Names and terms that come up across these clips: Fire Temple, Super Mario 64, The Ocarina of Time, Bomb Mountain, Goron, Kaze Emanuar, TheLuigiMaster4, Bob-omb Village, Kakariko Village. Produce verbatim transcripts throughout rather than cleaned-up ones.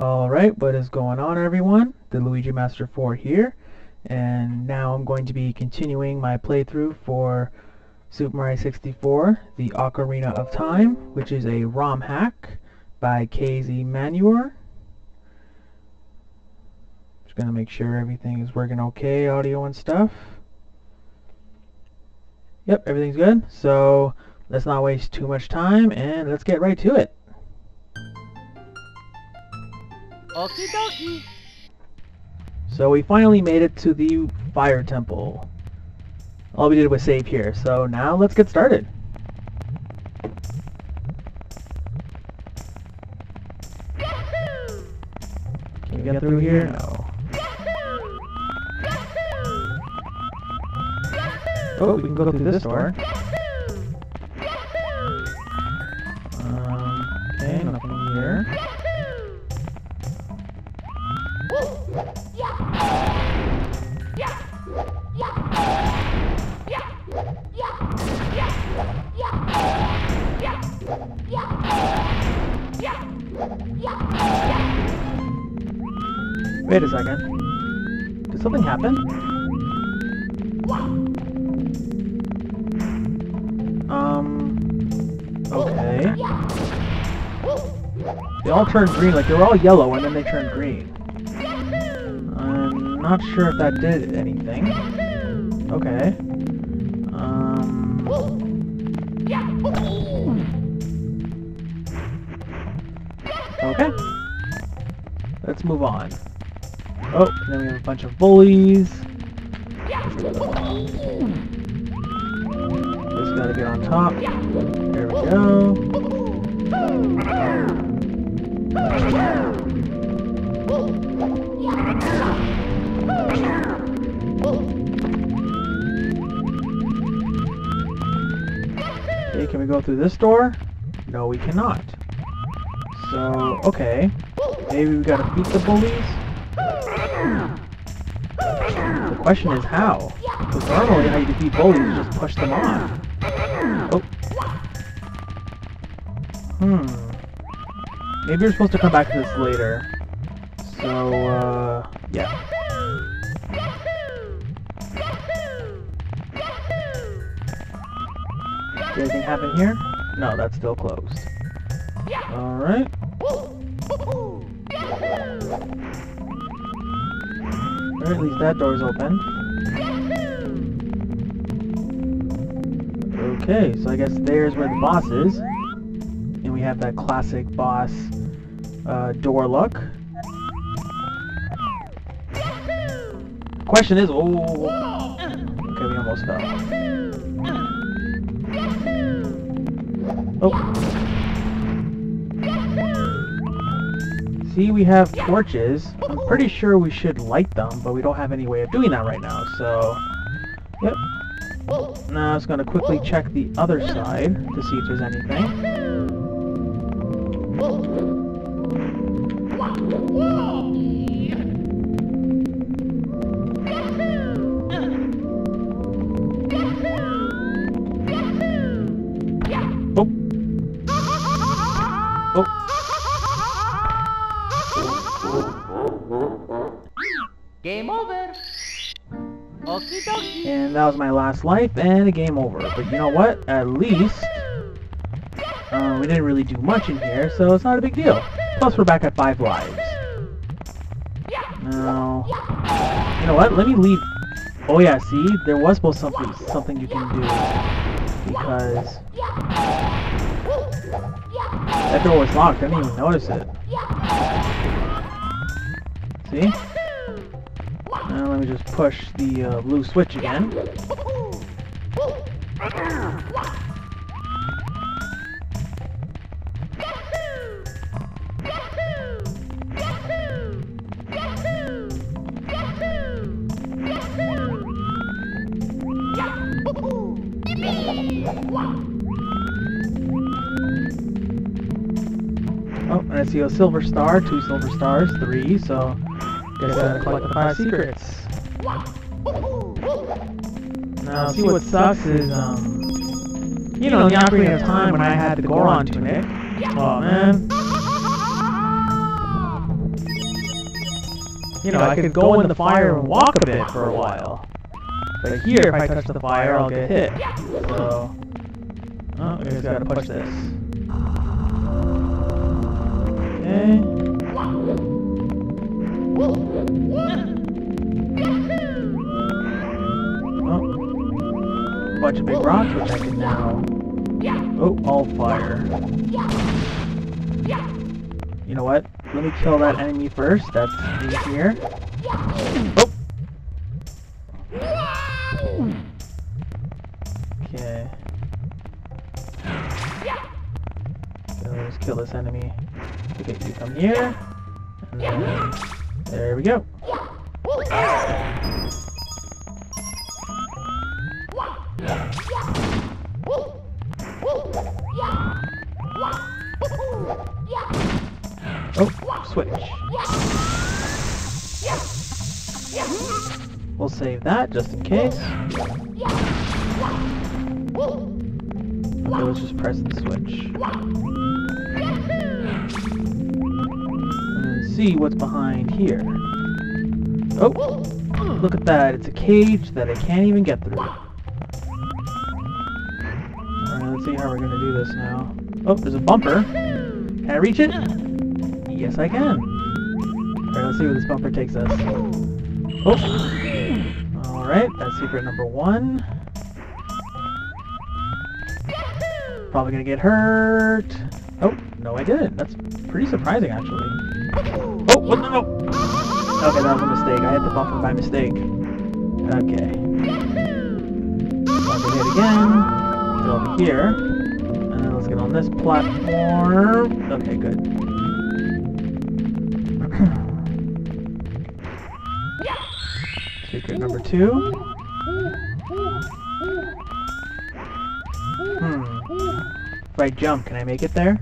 Alright, what is going on, everyone? The Luigi Master four here, and now I'm going to be continuing my playthrough for Super Mario sixty-four, The Ocarina of Time, which is a ROM hack by Kaze Emanuar. Just gonna make sure everything is working okay, audio and stuff. Yep, everything's good, so let's not waste too much time and let's get right to it. Okie dokie. So we finally made it to the Fire Temple. All we did was save here, so now let's get started. Yahoo! Can we get through here? No. Yahoo! Yahoo! Yahoo! Oh, we can go through this door. Um, okay, nothing here. Wait a second. Did something happen? Um... Okay. They all turned green, like they were all yellow and then they turned green. I'm not sure if that did anything. Okay. Um... Okay. Let's move on. Oh, and then we have a bunch of bullies. Just gotta get on top. There we go. Okay, can we go through this door? No, we cannot. So, okay. Maybe we gotta beat the bullies? The question is how? Because normally how you defeat bullies is just push them on. Oh. Hmm. Maybe you're supposed to come back to this later. So, uh, yeah. Did anything happen here? No, that's still closed. Alright. Or at least that door's open. Okay, so I guess there's where the boss is. And we have that classic boss uh, door look. Question is, oh. Okay, we almost fell. Oh. See, we have torches. I'm pretty sure we should light them, but we don't have any way of doing that right now, so... Yep. Now I was going to quickly check the other side to see if there's anything. Oh. Game over! Okie dokie! And that was my last life and a game over. But you know what? At least... Uh, we didn't really do much in here, so it's not a big deal. Plus we're back at five lives. Now... You know what? Let me leave... Oh yeah, see? There was supposed something, something you can do. Because... That door was locked. I didn't even notice it. See? Now let me just push the uh, blue switch again. Oh, and I see a silver star, two silver stars, three, so... Guess I gotta collect the five secrets. Now, see what sucks is, um... You know, the Ocarina of Time when I had the Goron tunic. Oh, man. you know, I could go in the fire and walk a bit for a while. But here, if I touch the fire, I'll get hit. So... oh, I just gotta push this. Okay. Oh. Bunch of big rocks, which I can now... oh, all fire. You know what? Let me kill that enemy first. That's easier. Oh! Okay. So let's kill this enemy. Okay, you come here. And then, there we go. Oh, switch. We'll save that just in case. Okay, let's just press the switch. And see what's behind here. Oh, look at that. It's a cage that I can't even get through. Alright, let's see how we're gonna do this now. Oh, there's a bumper. Can I reach it? Yes, I can. Alright, let's see where this bumper takes us. Oh! Alright, that's secret number one. Probably gonna get hurt. Oh, no I didn't. That's pretty surprising, actually. Oh, what? No, no! Okay, that was a mistake. I hit the bumper by mistake. Okay. Bumper hit again. Get over here. And then let's get on this platform. Okay, good. Secret number two. Hmm. If I jump, can I make it there?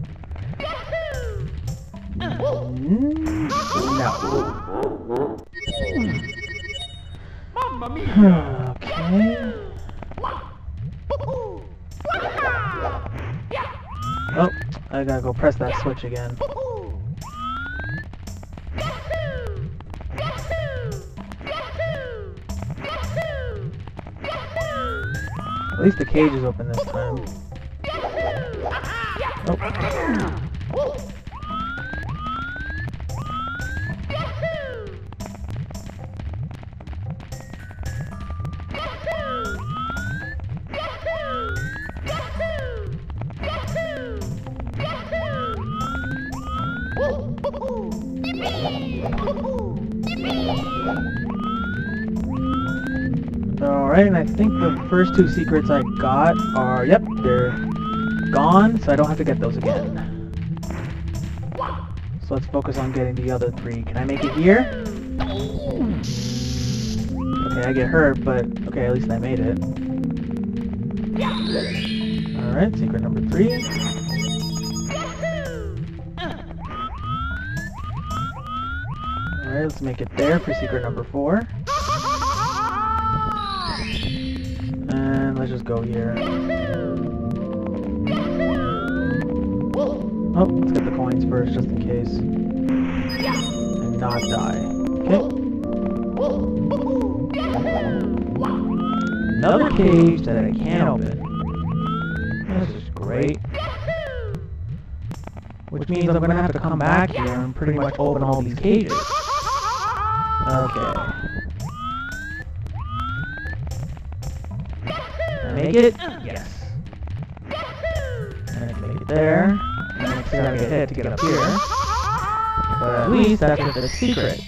Mm, no. Okay. Oh, I gotta go press that switch again. At least the cage is open this time. Oh. And I think the first two secrets I got are, yep, they're gone, so I don't have to get those again. So let's focus on getting the other three. Can I make it here? Okay, I get hurt, but okay, at least I made it. Alright, secret number three. Alright, let's make it there for secret number four. Let's just go here. Oh, let's get the coins first, just in case. And not die. Okay. Another cage that I can't open. This is great. Which means I'm gonna have to come back here and pretty much open all these cages. Okay. Make it? Yes. And make it there. And I'm still gonna get hit to get up here. But at least that's the secret.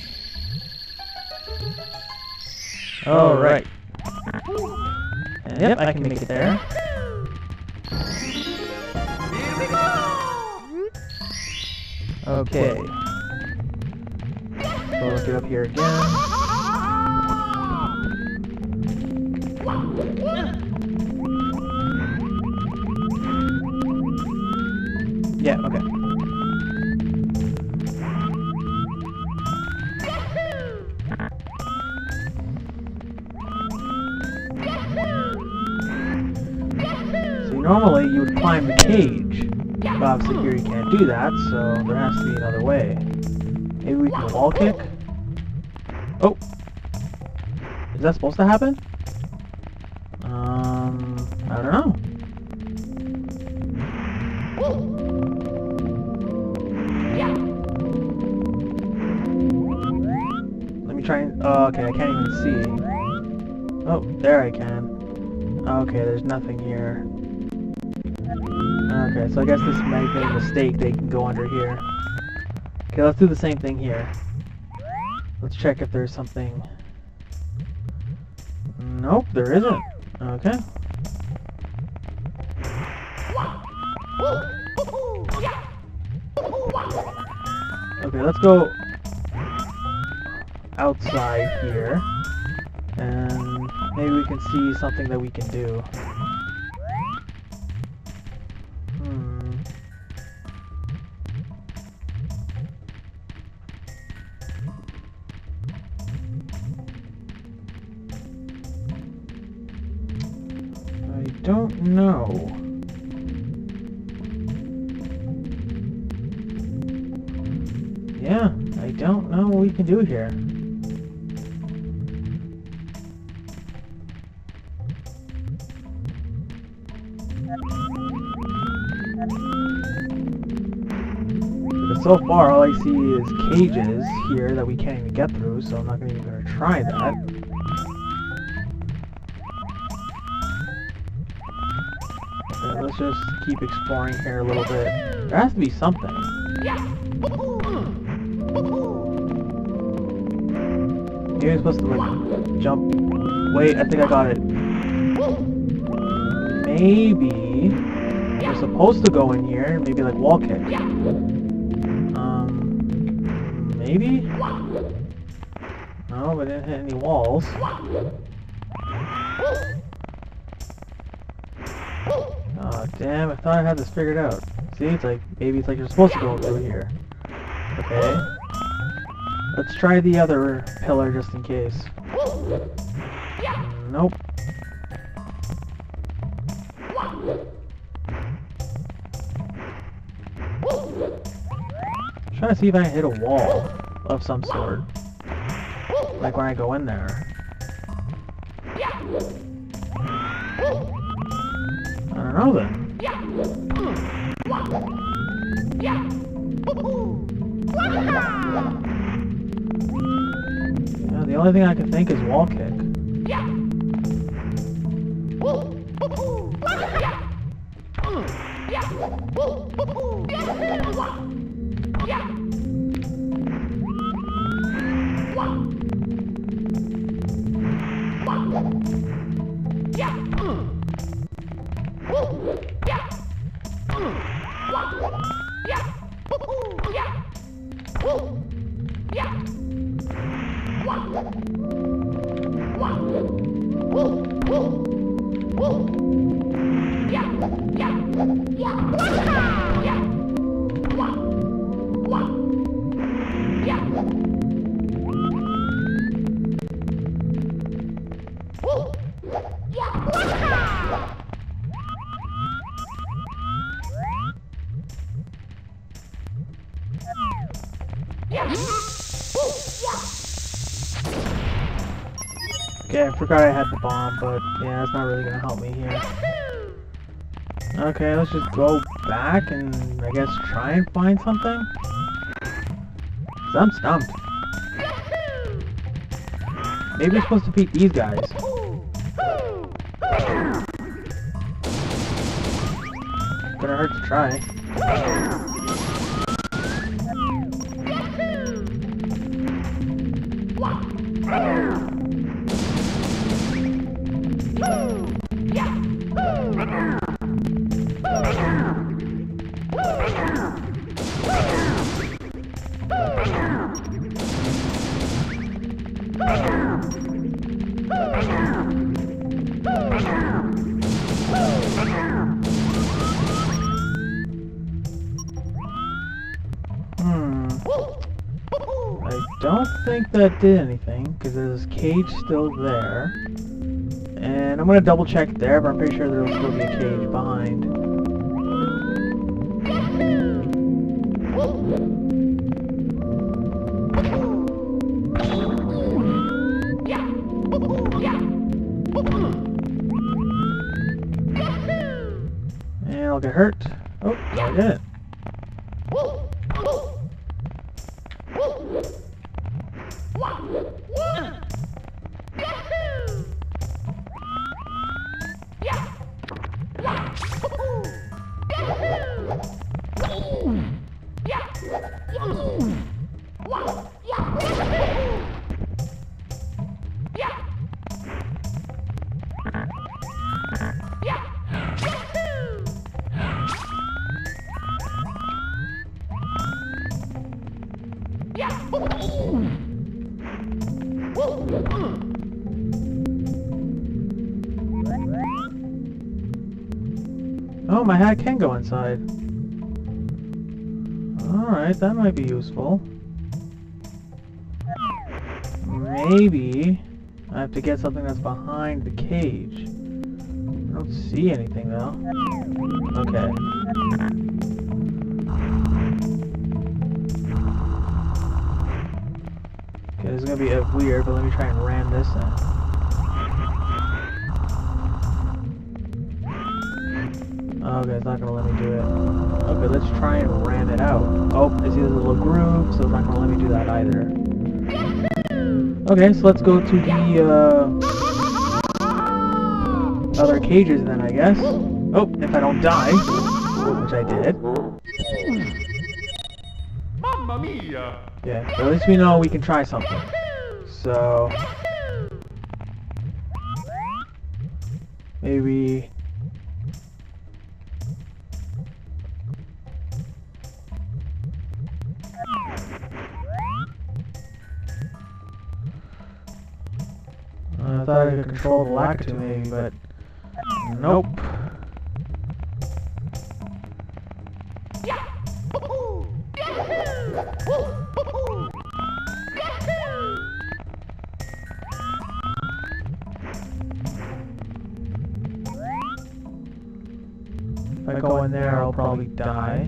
Alright. Yep, I can make it there. Okay. So let's get up here again. Yeah, okay. So normally you would climb the cage, but obviously here you can't do that, so there has to be another way. Maybe we can wall kick? Oh! Is that supposed to happen? Um... I don't know. Let me try and... Oh, okay, I can't even see. Oh, there I can. Okay, there's nothing here. Okay, so I guess this might be a mistake. They can go under here. Okay, let's do the same thing here. Let's check if there's something. Nope, there isn't. Okay. Okay, let's go outside here. And maybe we can see something that we can do. Don't know. Yeah, I don't know what we can do here. But so far, all I see is cages here that we can't even get through, so I'm not even gonna try that. Let's just keep exploring here a little bit. There has to be something. You're supposed to like jump. Wait, I think I got it. Maybe we're supposed to go in here. Maybe like wall kick. Um, maybe. No, but I didn't hit any walls. Oh, damn, I thought I had this figured out. See, it's like, maybe it's like you're supposed to go through here. Okay. Let's try the other pillar just in case. Nope. I'm trying to see if I can hit a wall of some sort. Like when I go in there. I don't know then. Yeah, the only thing I can think is wall kick. Okay, I forgot I had the bomb, but yeah, it's not really gonna help me here. Okay, let's just go back and I guess try and find something. 'Cause I'm stumped. Maybe we're supposed to beat these guys. Gonna hurt to try. That did anything because there's this cage still there, and I'm gonna double check there, but I'm pretty sure there will still be a cage behind. I'll get hurt. Oh, not yet. Oh, my hat can go inside. Alright, that might be useful. Maybe I have to get something that's behind the cage. I don't see anything though. Okay. It's gonna be a weird, but let me try and ram this in. Oh, okay, it's not gonna let me do it. Okay, let's try and ram it out. Oh, I see there's a little groove, so it's not gonna let me do that either. Okay, so let's go to the uh, other cages then, I guess. Oh, if I don't die, which I did. Mamma mia! Yeah, but at least we know we can try something. So... maybe... I thought I could control the lactitude maybe, but... nope. If I go in there, I'll probably die.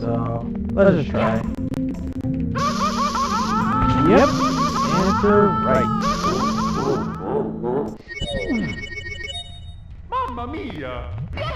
So, let's just try. Yep, answer right. Mamma mia! Okay.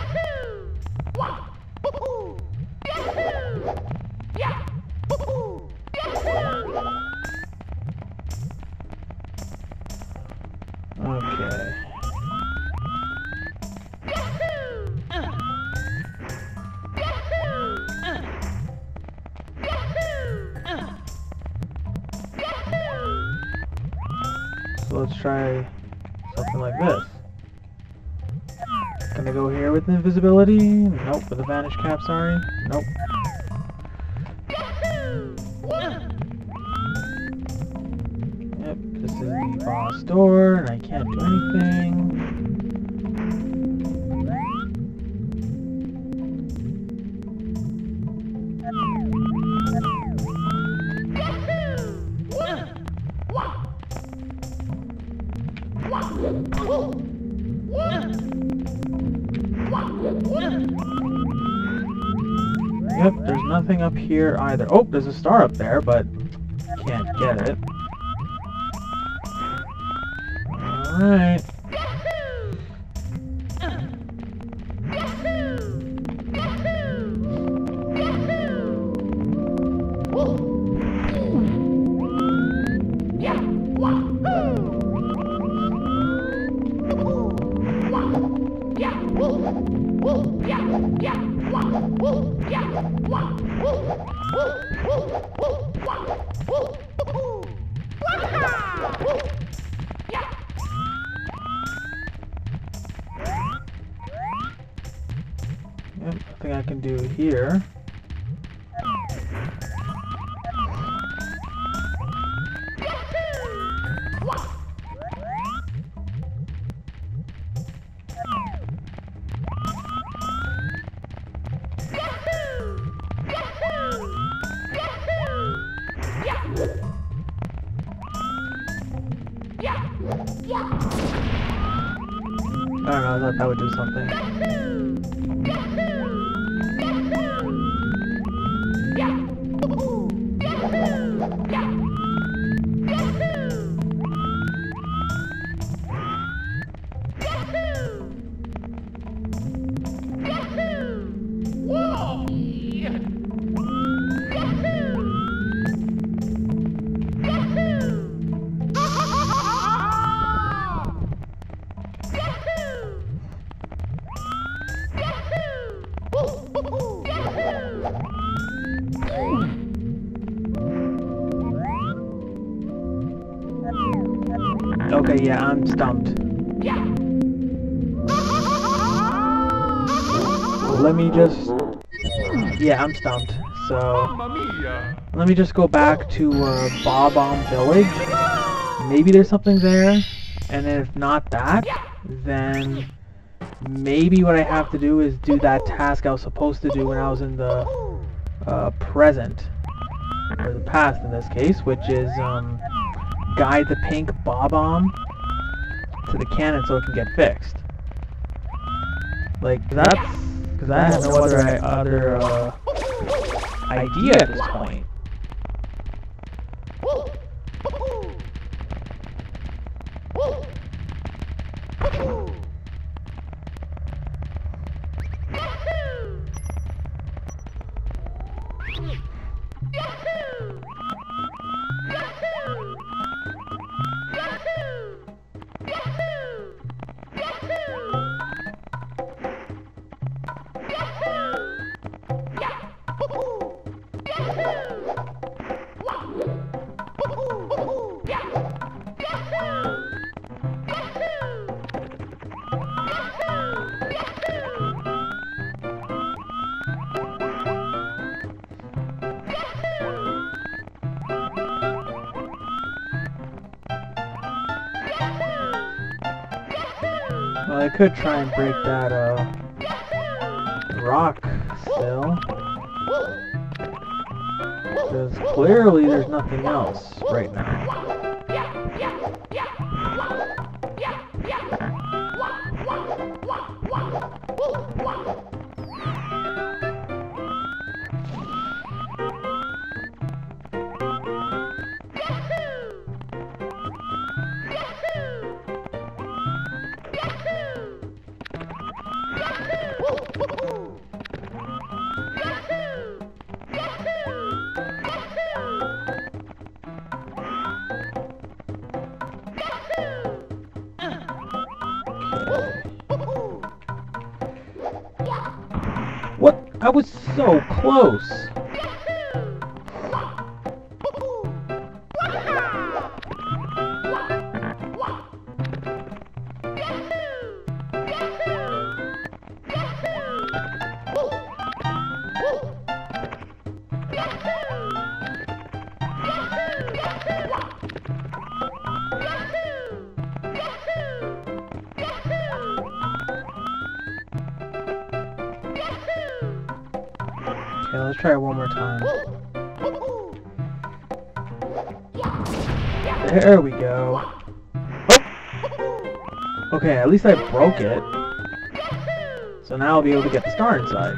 Try something like this. Can I go here with invisibility? Nope, with a vanish cap, sorry. Nope. Yep, this is the boss door, and I can't do anything. Yep, there's nothing up here either. Oh, there's a star up there, but can't get it. Alright. Yep, nothing I can do here. I don't know, I thought that would do something. Okay, yeah, I'm stumped. Let me just... Yeah, I'm stumped. So... Let me just go back to uh, Bob-omb Village. Maybe there's something there. And if not that, then... Maybe what I have to do is do that task I was supposed to do when I was in the uh, present. Or the past in this case, which is... Um, guide the pink Bob-omb to the cannon so it can get fixed. Like, that's... Because I have no other, other uh, idea at this point. I could try and break that, uh, rock still. Because clearly there's nothing else right now. I was so close! Okay, let's try it one more time. There we go. Oh! Okay, at least I broke it. So now I'll be able to get the star inside.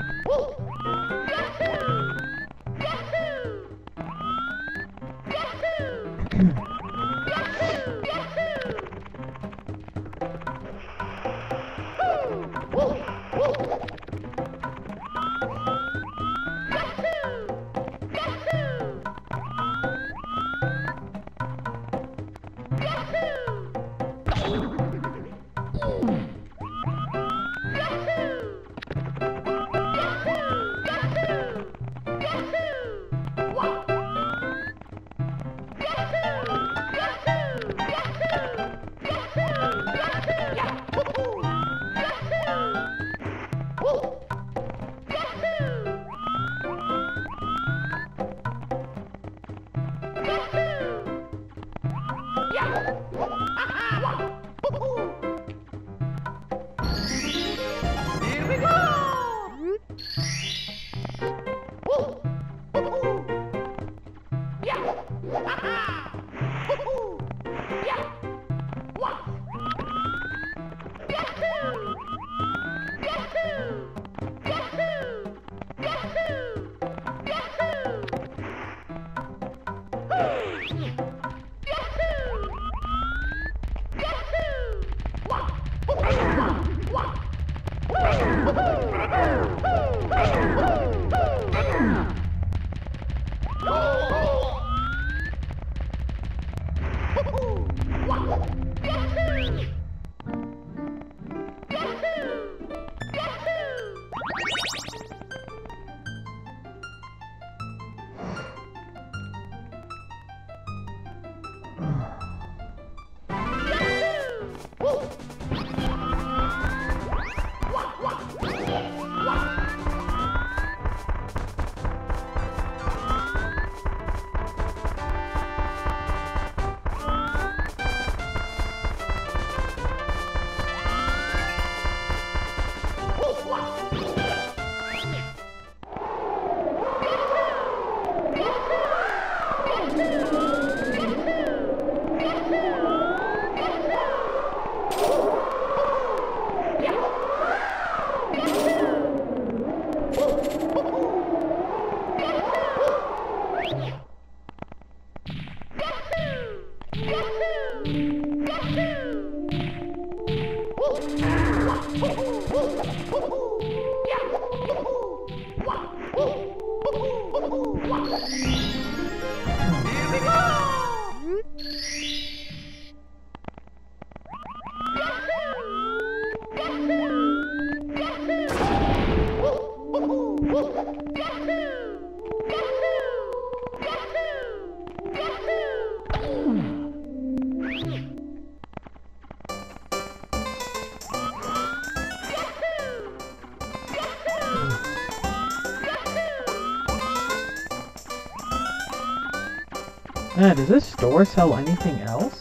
Uh, does this store sell anything else?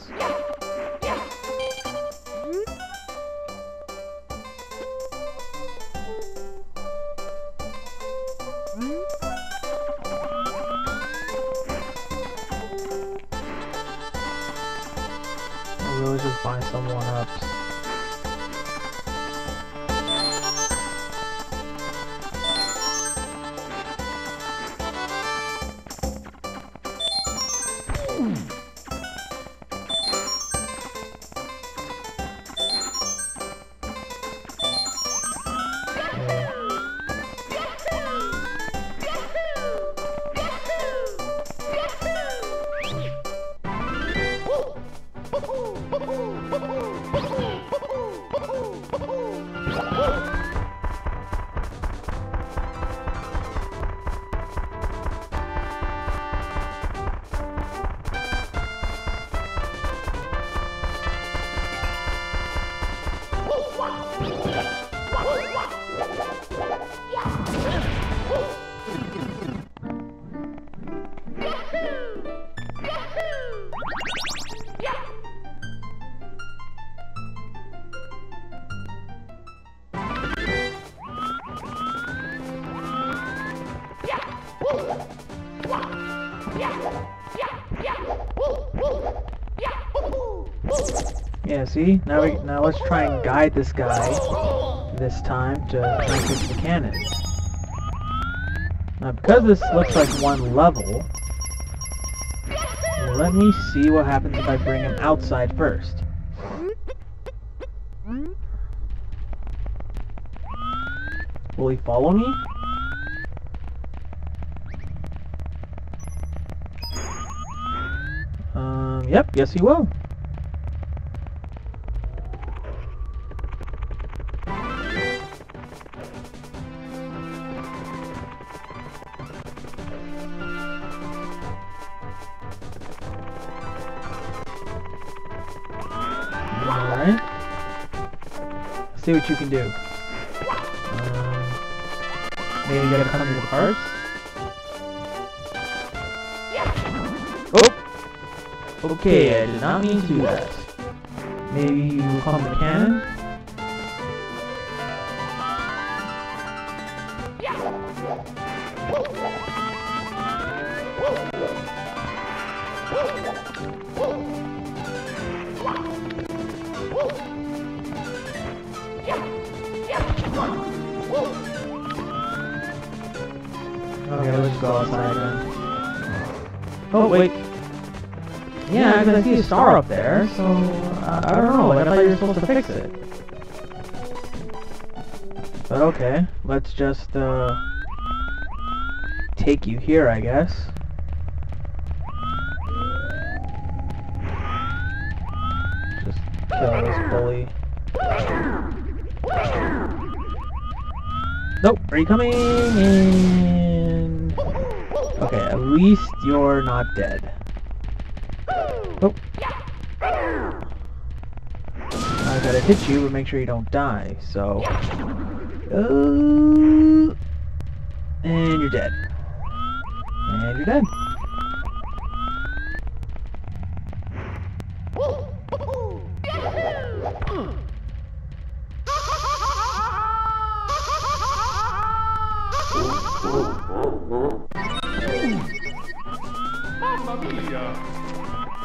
See? Now, we, now let's try and guide this guy this time to fix the cannon. Now because this looks like one level, let me see what happens if I bring him outside first. Will he follow me? Um, yep, yes he will. See what you can do. Um, maybe you gotta come to the parts. Oh! Okay, I did not mean to do that. Maybe you will come the cannon? I see a star up there, so uh, I don't know, like, I thought you were supposed to fix it. But okay, let's just uh, take you here, I guess. Just kill this bully. Nope, are you coming? And... okay, at least you're not dead. Oh. I gotta hit you, but make sure you don't die, so... Uh, and you're dead. And you're dead.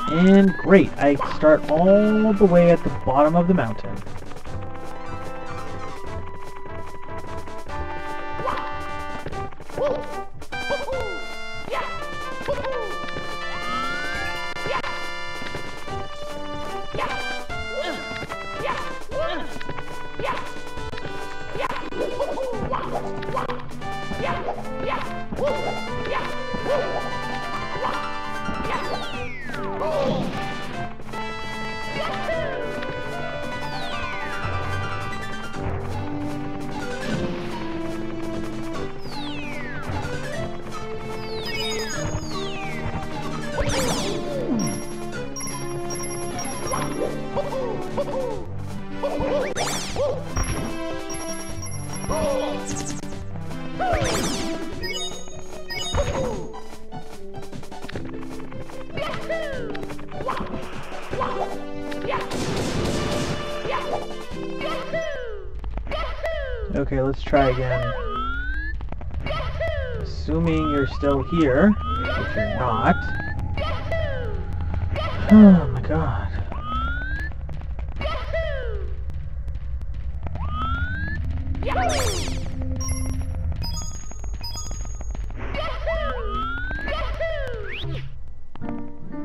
And great, I start all the way at the bottom of the mountain. Okay, let's try again. Assuming you're still here, if you're not. Oh my god.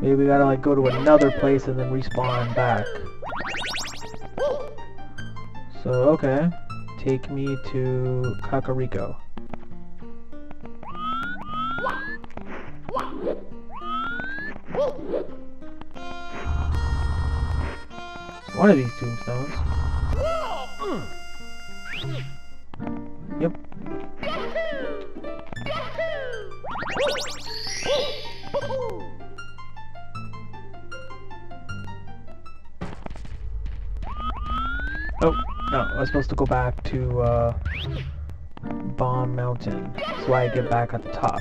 Maybe we gotta like go to another place and then respawn back. So, okay. Take me to Kakariko. It's one of these tombstones. Yep. Oh, no, I was supposed to go back to uh, Bomb Mountain. That's why I get back at the top.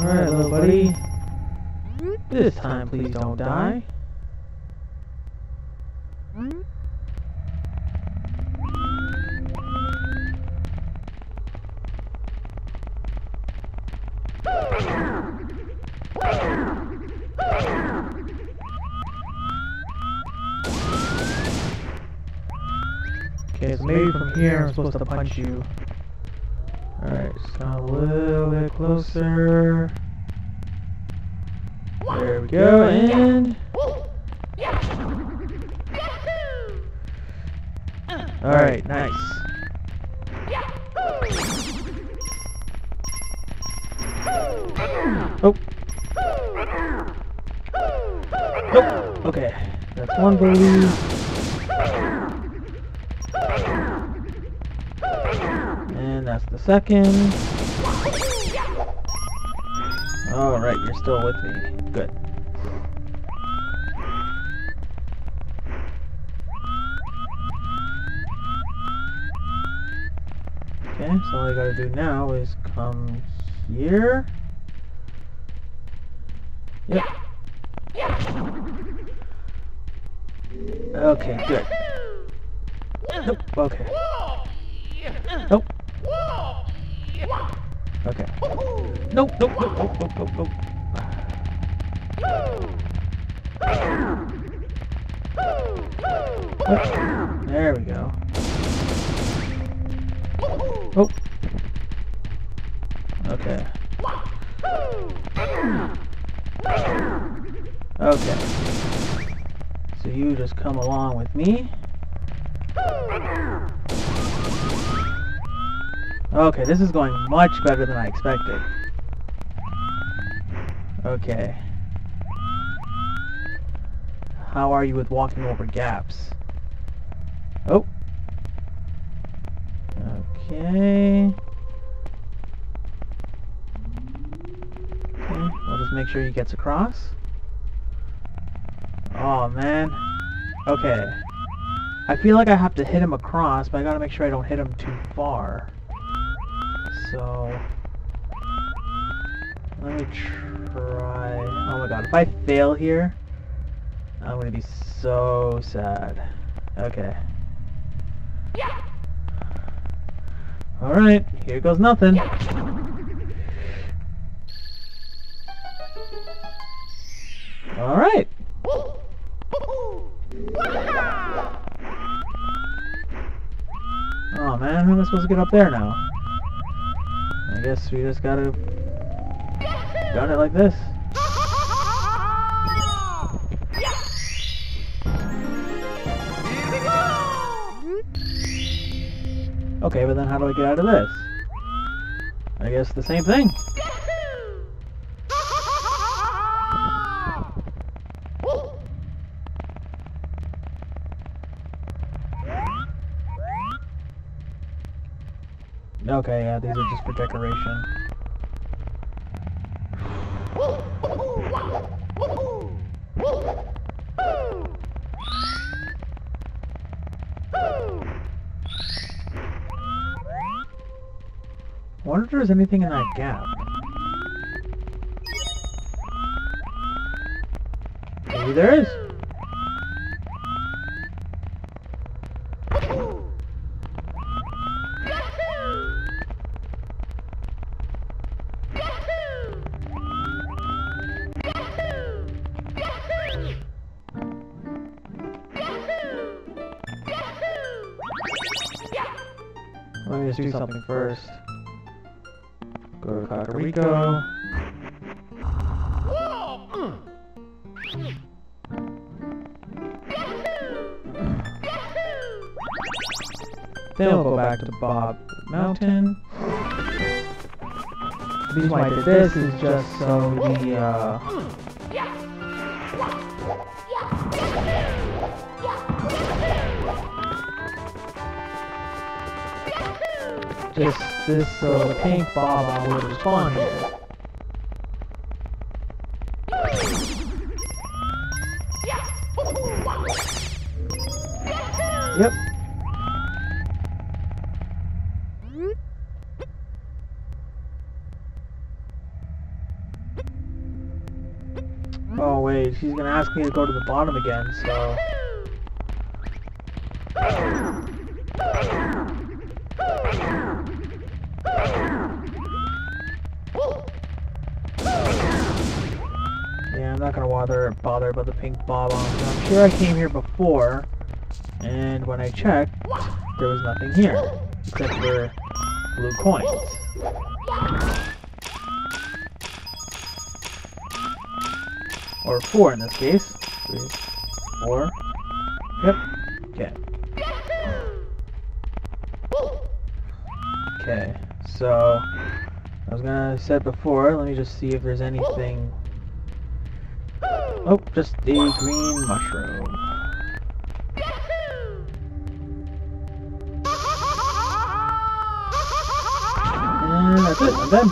Alright, little buddy. This time, please don't die. Okay, so maybe from here I'm supposed to punch you. Alright, just come a little bit closer. There we go, and... Alright, nice. Oh. Nope. Okay, that's one baby. And that's the second. Alright, you're still with me. Good. Okay, so all I gotta do now is come here. Yep. Okay, good. Nope, okay. Nope. Okay. Nope, nope, nope, nope, nope, nope, nope. Oh, there we go. Oh. Okay. Okay. So you just come along with me. Okay, this is going much better than I expected. Okay. How are you with walking over gaps? Oh. Okay. Okay, we'll just make sure he gets across. Oh man. Okay. I feel like I have to hit him across, but I gotta make sure I don't hit him too far. So... let me try... Oh my god, if I fail here, I'm gonna be so sad. Okay. Alright, here goes nothing. Alright. Oh man, how am I supposed to get up there now? I guess we just gotta... done it like this. Okay, but then how do I get out of this? I guess the same thing. Okay, yeah, these are just for decoration. I wonder if there's anything in that gap. Maybe there is. Let me just do something first. Go to Kakariko. Then we'll go back to Bob Mountain. The reason why I did this is just so the uh Just this, so uh, the pink Bob-omb would respond here. Yep. Oh wait, she's gonna ask me to go to the bottom again, so... bother about the pink Bob-omb. So I'm sure I came here before, and when I checked, there was nothing here, except for blue coins. Or four in this case. Three, four. Yep. Okay. Okay, so I was gonna set before, let me just see if there's anything. Oh, just the green mushroom. And that's it, I'm done.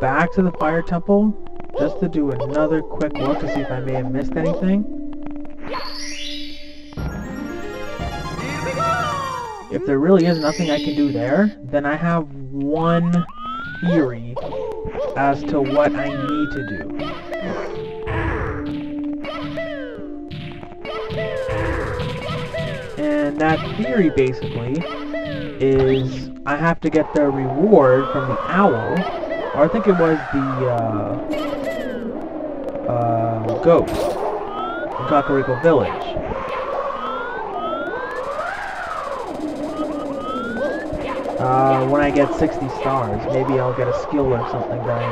Back to the Fire Temple just to do another quick look to see if I may have missed anything. If there really is nothing I can do there, then I have one theory as to what I need to do. And that theory basically is I have to get the reward from the owl. Or I think it was the, uh, uh, ghost in Kakariko Village. Uh, when I get sixty stars, maybe I'll get a skill or something that I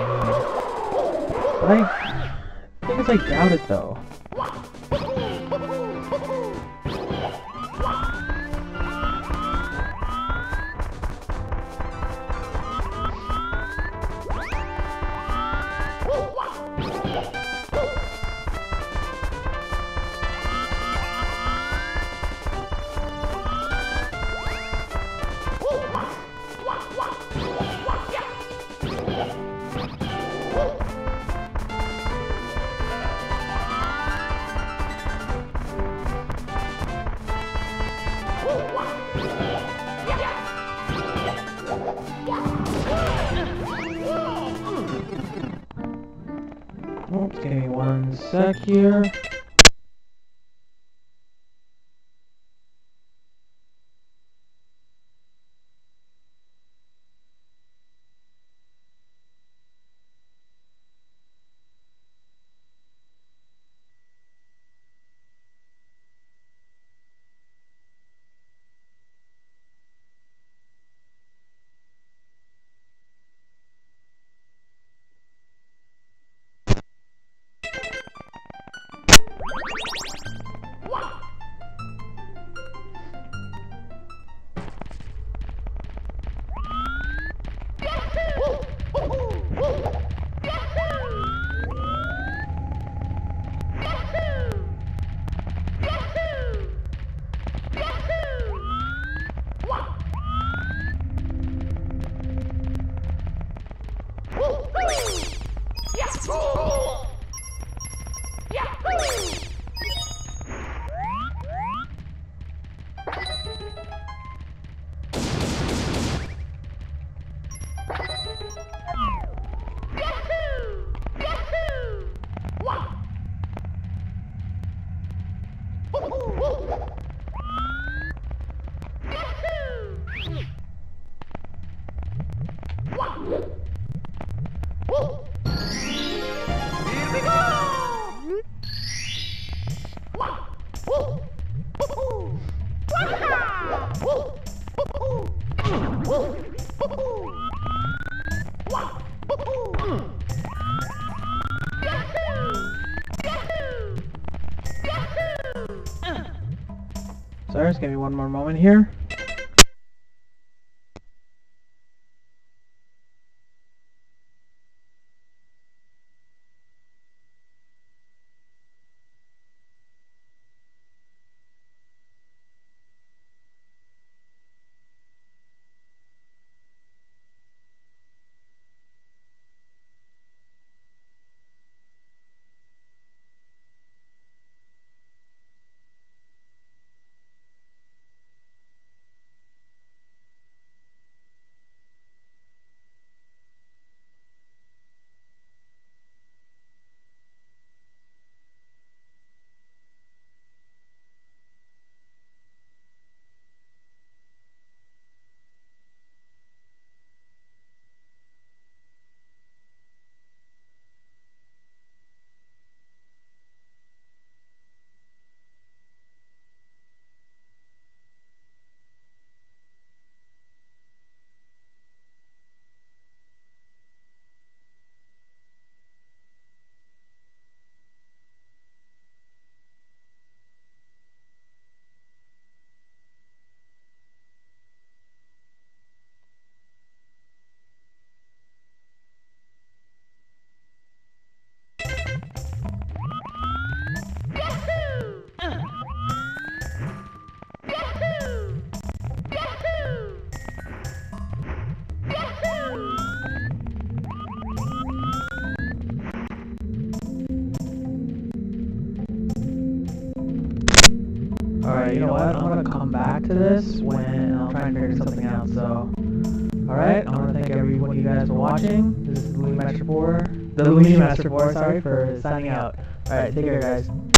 need. But I, I think it's like doubt it though. What? one sec here. Sorry, just give me one more moment here. To this when I'll try and figure something out. So, alright, I want to thank everyone you guys for watching. This is Looney Master four, the Looney Master four, sorry, for signing out. Alright, take care, guys.